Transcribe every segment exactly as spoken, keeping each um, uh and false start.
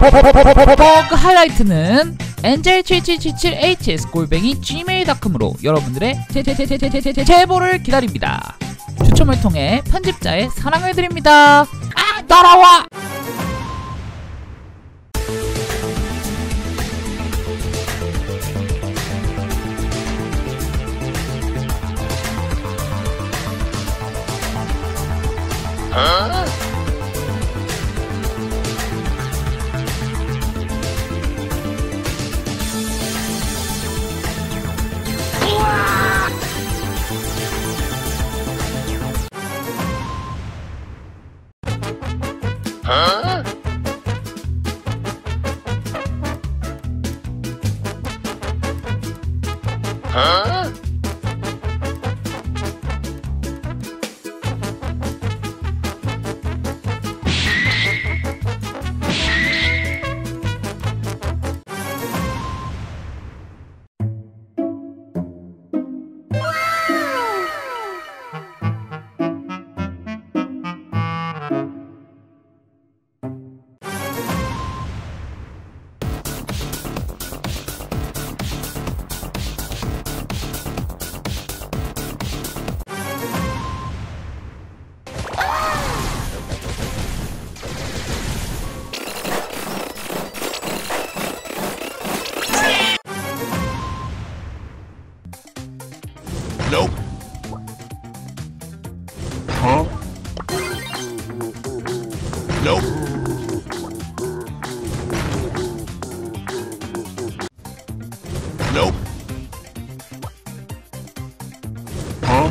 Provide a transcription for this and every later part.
버그 하이라이트는 엔젤 칠칠칠칠 에이치에스 골뱅이 지메일 닷컴으로 여러분들의 제보를 기다립니다. 추첨을 통해 편집자의 사랑을 드립니다. 아, 따라와! 어? Huh? Huh? Nope. Huh? Nope. Huh?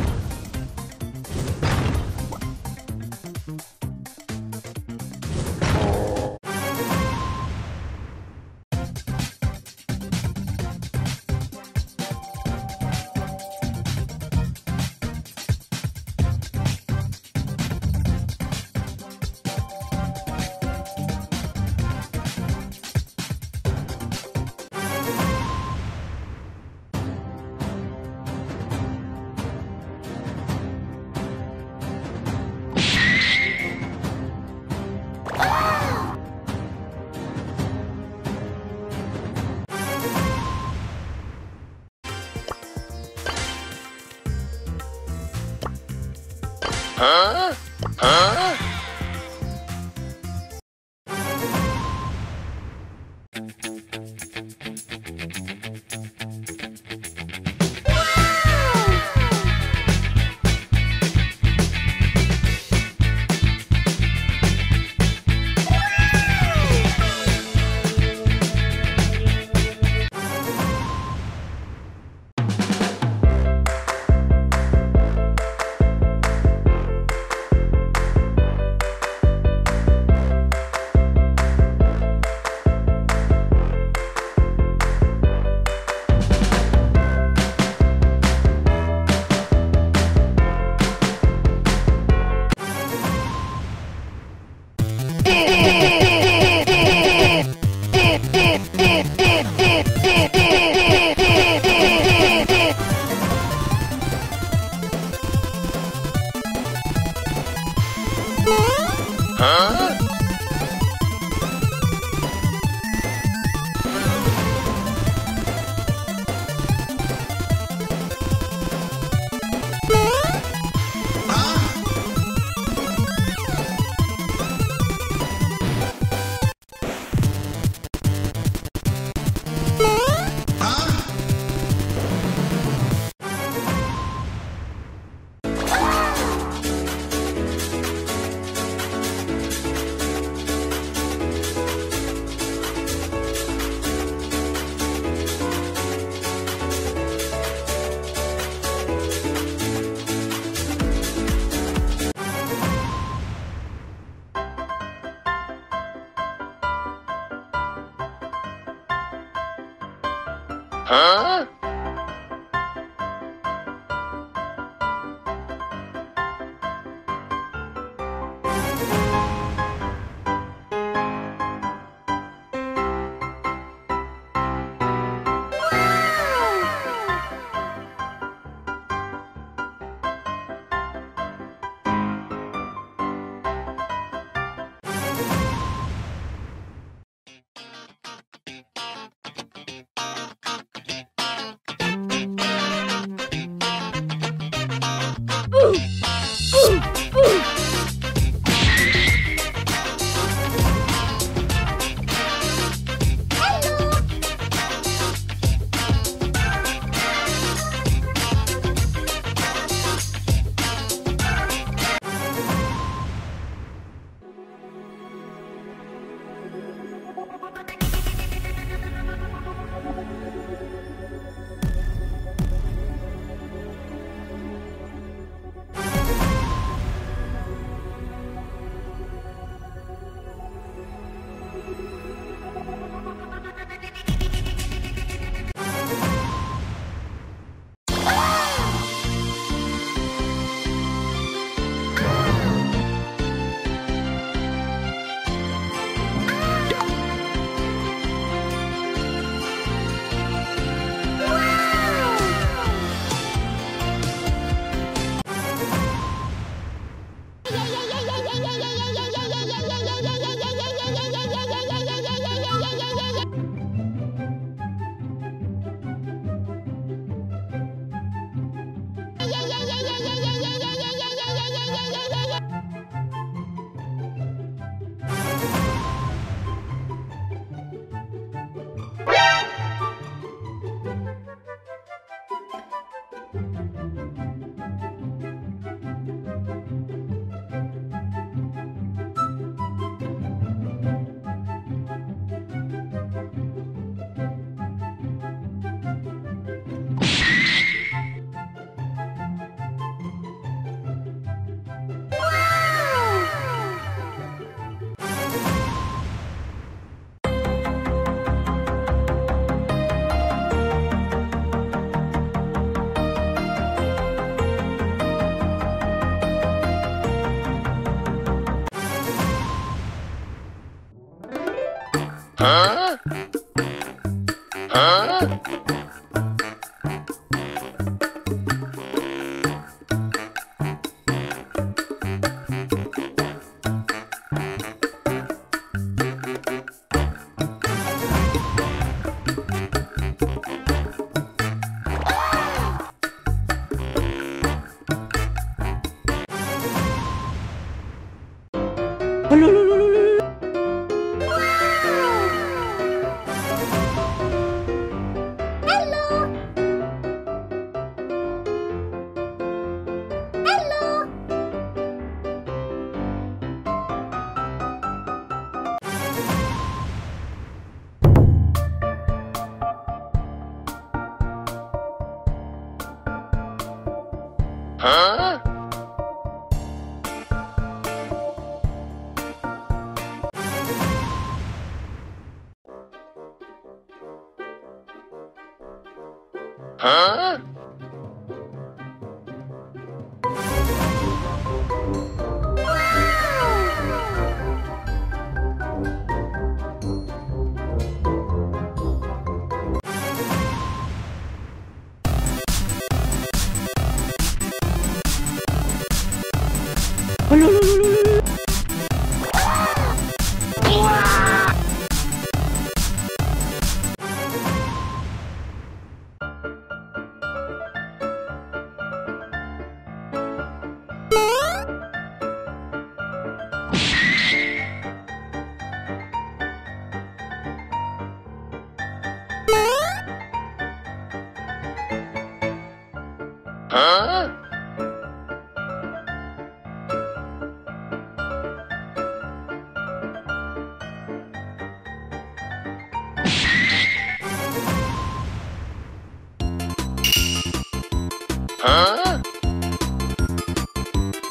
Huh? Huh? Huh? Huh? Huh? Huh? Huh? Huh?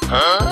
Huh? Huh?